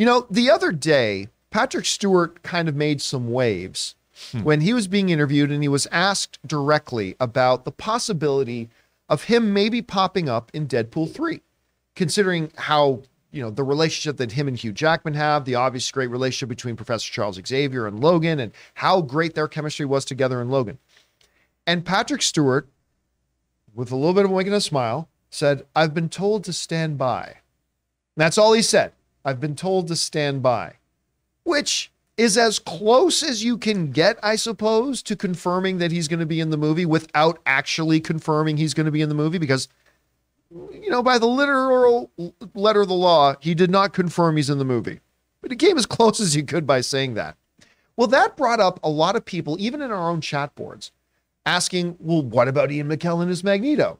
You know, the other day, Patrick Stewart kind of made some waves when he was being interviewed, and he was asked directly about the possibility of him maybe popping up in Deadpool 3, considering how, you know, the relationship that him and Hugh Jackman have, the obvious great relationship between Professor Charles Xavier and Logan, and how great their chemistry was together in Logan. And Patrick Stewart, with a little bit of a wink and a smile, said, "I've been told to stand by." And that's all he said. "I've been told to stand by," which is as close as you can get, I suppose, to confirming that he's going to be in the movie without actually confirming he's going to be in the movie, because, you know, by the literal letter of the law, he did not confirm he's in the movie. But he came as close as he could by saying that. Well, that brought up a lot of people, even in our own chat boards, asking, well, what about Ian McKellen as Magneto?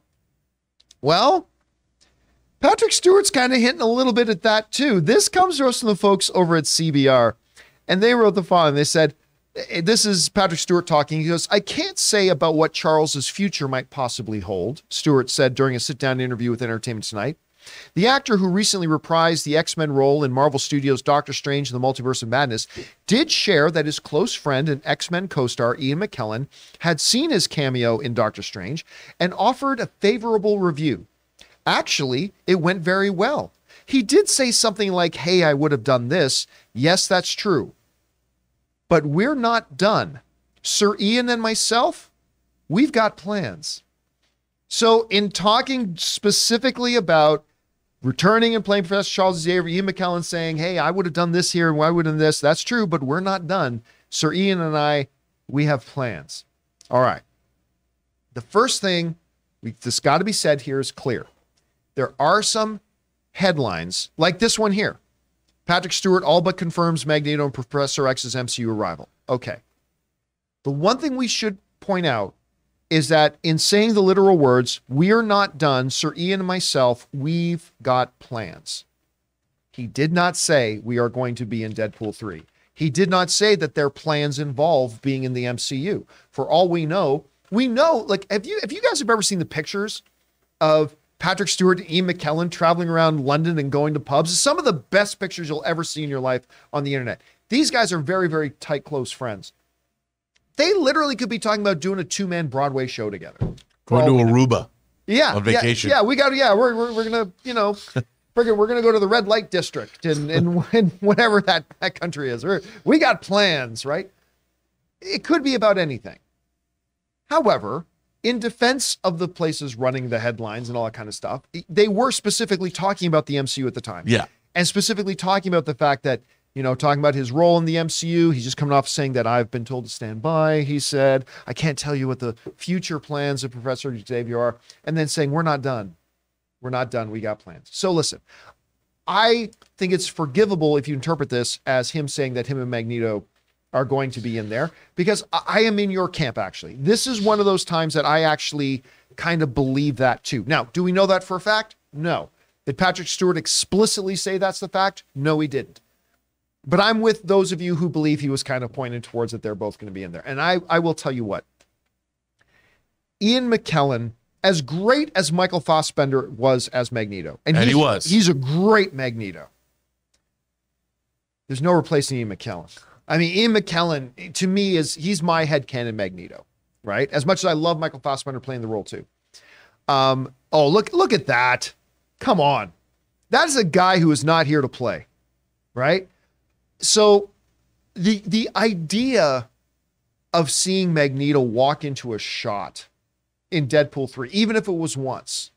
Well, Patrick Stewart's kind of hinting a little bit at that too. This comes to us from the folks over at CBR, and they wrote the following. They said, this is Patrick Stewart talking. He goes, "I can't say about what Charles's future might possibly hold," Stewart said during a sit-down interview with Entertainment Tonight. "The actor who recently reprised the X-Men role in Marvel Studios' Dr. Strange and the Multiverse of Madness did share that his close friend and X-Men co-star Ian McKellen had seen his cameo in Dr. Strange and offered a favorable review. Actually, it went very well. He did say something like, 'Hey, I would have done this.' Yes, that's true. But we're not done. Sir Ian and myself, we've got plans." So in talking specifically about returning and playing Professor Charles Xavier, Ian McKellen saying, "Hey, I would have done this here and why wouldn't this? That's true, but we're not done. Sir Ian and I, we have plans." All right. The first thing that's got to be said here is clear. There are some headlines like this one here. Patrick Stewart all but confirms Magneto and Professor X's MCU arrival. Okay. The one thing we should point out is that in saying the literal words, "We are not done, Sir Ian and myself, we've got plans," he did not say we are going to be in Deadpool 3. He did not say that their plans involve being in the MCU. For all we know, like, if you guys have ever seen the pictures of Patrick Stewart and Ian McKellen traveling around London and going to pubs, some of the best pictures you'll ever see in your life on the internet. These guys are very, very tight, close friends. They literally could be talking about doing a two-man Broadway show together. Going to Aruba. Yeah. On vacation. Yeah, we got to, yeah, we're going to, you know, we're going to go to the red light district and whatever that country is. We got plans, right? It could be about anything. However, in defense of the places running the headlines and all that kind of stuff, they were specifically talking about the MCU at the time. Yeah. And specifically talking about the fact that, you know, talking about his role in the MCU, he's just coming off saying that "I've been told to stand by." He said, "I can't tell you what the future plans of Professor Xavier are." And then saying, "We're not done. We're not done. We got plans." So listen, I think it's forgivable if you interpret this as him saying that him and Magneto are going to be in there, because I am in your camp, actually. This is one of those times that I actually kind of believe that too. Now, do we know that for a fact? No. Did Patrick Stewart explicitly say that's the fact? No, he didn't. But I'm with those of you who believe he was kind of pointed towards that they're both going to be in there. And I will tell you what. Ian McKellen, as great as Michael Fassbender was as Magneto, and he was. He's a great Magneto. There's no replacing Ian McKellen. I mean, Ian McKellen, to me, he's my headcanon Magneto, right? As much as I love Michael Fassbender playing the role too. Oh, look at that. Come on. That is a guy who is not here to play, right? So the idea of seeing Magneto walk into a shot in Deadpool 3, even if it was once,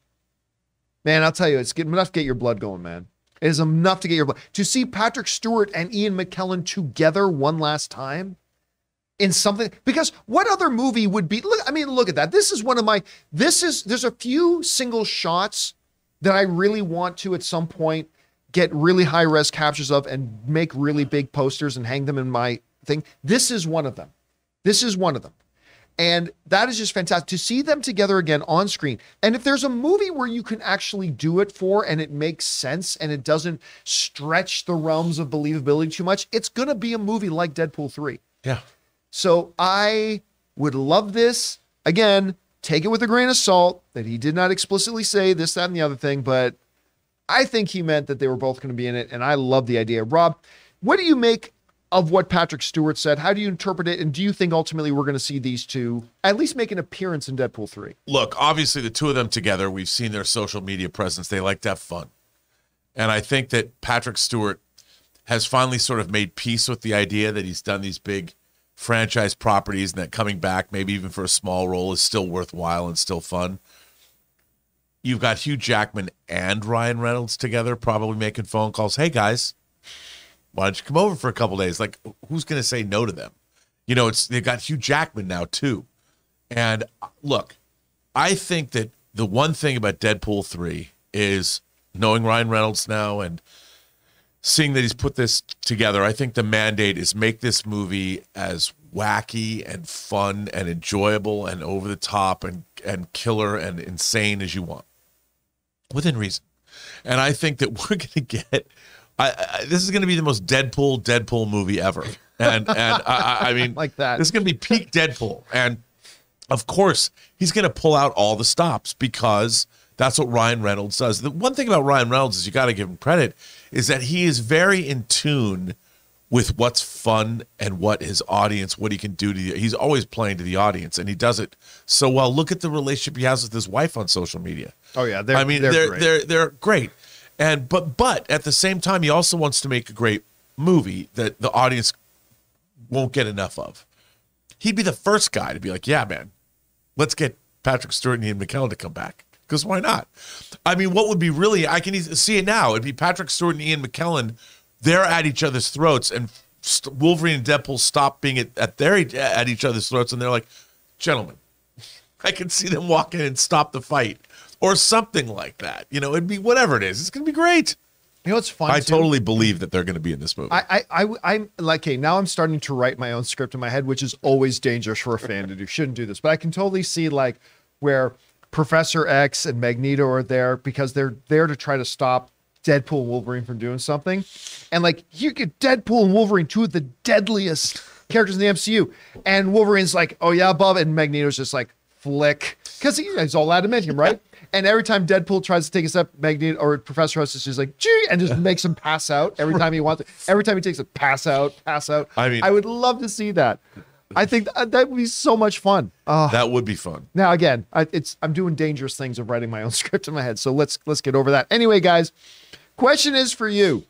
man, I'll tell you, it's enough to get your blood going, man. It is enough to get your blood. To see Patrick Stewart and Ian McKellen together one last time in something, because what other movie would be, look, I mean, look at that. This is one of my, there's a few single shots that I really want to at some point get really high res captures of and make really big posters and hang them in my thing. This is one of them. This is one of them. And that is just fantastic to see them together again on screen. And if there's a movie where you can actually do it for, and it makes sense and it doesn't stretch the realms of believability too much, it's going to be a movie like Deadpool 3. Yeah. So I would love this. Again, take it with a grain of salt that he did not explicitly say this, that, and the other thing, but I think he meant that they were both going to be in it, and I love the idea. Rob, what do you make of what Patrick Stewart said? How do you interpret it? And do you think ultimately we're going to see these two at least make an appearance in Deadpool 3? Look, obviously the two of them together, we've seen their social media presence. They like to have fun. And I think that Patrick Stewart has finally sort of made peace with the idea that he's done these big franchise properties and that coming back, maybe even for a small role, is still worthwhile and still fun. You've got Hugh Jackman and Ryan Reynolds together, probably making phone calls. Hey, guys, why don't you come over for a couple days? Like, who's going to say no to them? You know, it's, they've got Hugh Jackman now, too. And look, I think that the one thing about Deadpool 3 is knowing Ryan Reynolds now and seeing that he's put this together, I think the mandate is make this movie as wacky and fun and enjoyable and over the top and killer and insane as you want, within reason. And I think that we're going to get, this is going to be the most Deadpool movie ever. And I mean, like that, this is going to be peak Deadpool. And of course, he's going to pull out all the stops because that's what Ryan Reynolds does. The one thing about Ryan Reynolds is you got to give him credit is that he is very in tune with what's fun and what his audience, what he can do to you. He's always playing to the audience, and he does it so well. Look at the relationship he has with his wife on social media. Oh yeah, I mean they're great, and but at the same time he also wants to make a great movie that the audience won't get enough of. He'd be the first guy to be like, yeah, man, let's get Patrick Stewart and Ian McKellen to come back. Because why not? I mean, what would be really, I can see it now. It'd be Patrick Stewart and Ian McKellen. They're at each other's throats, and Wolverine and Deadpool stop being at each other's throats, and they're like, gentlemen, I can see them walk in and stop the fight or something like that. You know, it'd be whatever it is. It's going to be great. You know, it's fun. I totally believe that they're going to be in this movie. I'm like, hey, now I'm starting to write my own script in my head, which is always dangerous for a fan to do. Shouldn't do this. But I can totally see like where Professor X and Magneto are there because they're there to try to stop Deadpool and Wolverine from doing something. And like, you get Deadpool and Wolverine, two of the deadliest characters in the MCU. And Wolverine's like, oh yeah, Bob. And Magneto's just like, flick. Because he's all adamantium, right? And every time Deadpool tries to take a step, Magneto or Professor X is just like, gee, and just makes him pass out every time he wants it. Every time he takes a pass out, pass out. I mean, I would love to see that. I think that would be so much fun. That would be fun. Now, again, I'm doing dangerous things of writing my own script in my head, so let's get over that. Anyway, guys, question is for you.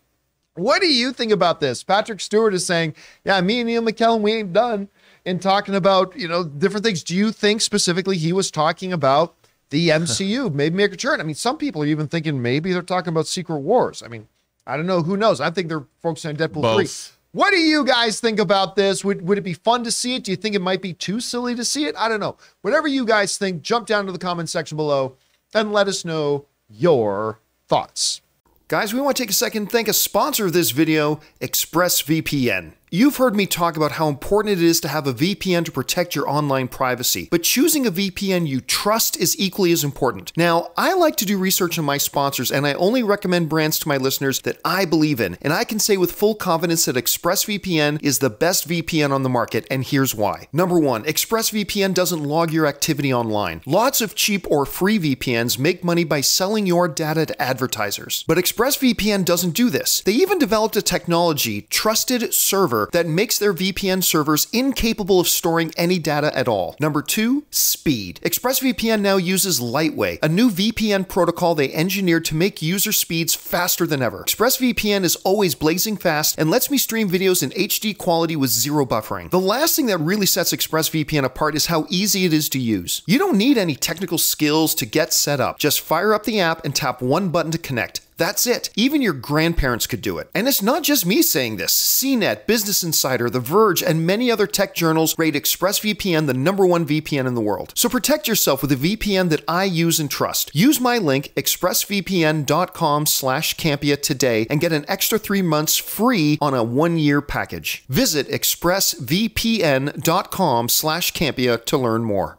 What do you think about this? Patrick Stewart is saying, yeah, me and Ian McKellen, we ain't done in talking about, you know, different things. Do you think specifically he was talking about the MCU? Maybe make a turn. I mean, some people are even thinking maybe they're talking about Secret Wars. I mean, I don't know. Who knows? I think they're focusing on Deadpool 3. What do you guys think about this? Would it be fun to see it? Do you think it might be too silly to see it? I don't know. Whatever you guys think, jump down to the comment section below and let us know your thoughts. Guys, we want to take a second and thank a sponsor of this video, ExpressVPN. You've heard me talk about how important it is to have a VPN to protect your online privacy, but choosing a VPN you trust is equally as important. Now, I like to do research on my sponsors, and I only recommend brands to my listeners that I believe in, and I can say with full confidence that ExpressVPN is the best VPN on the market, and here's why. Number one, ExpressVPN doesn't log your activity online. Lots of cheap or free VPNs make money by selling your data to advertisers, but ExpressVPN doesn't do this. They even developed a technology, Trusted Server, that makes their VPN servers incapable of storing any data at all. Number two, speed. ExpressVPN now uses Lightway, a new VPN protocol they engineered to make user speeds faster than ever. ExpressVPN is always blazing fast and lets me stream videos in HD quality with zero buffering. The last thing that really sets ExpressVPN apart is how easy it is to use. You don't need any technical skills to get set up. Just fire up the app and tap one button to connect. That's it. Even your grandparents could do it. And it's not just me saying this. CNET, Business Insider, The Verge, and many other tech journals rate ExpressVPN the #1 VPN in the world. So protect yourself with a VPN that I use and trust. Use my link, expressvpn.com/Campia today, and get an extra 3 months free on a 1-year package. Visit expressvpn.com/Campia to learn more.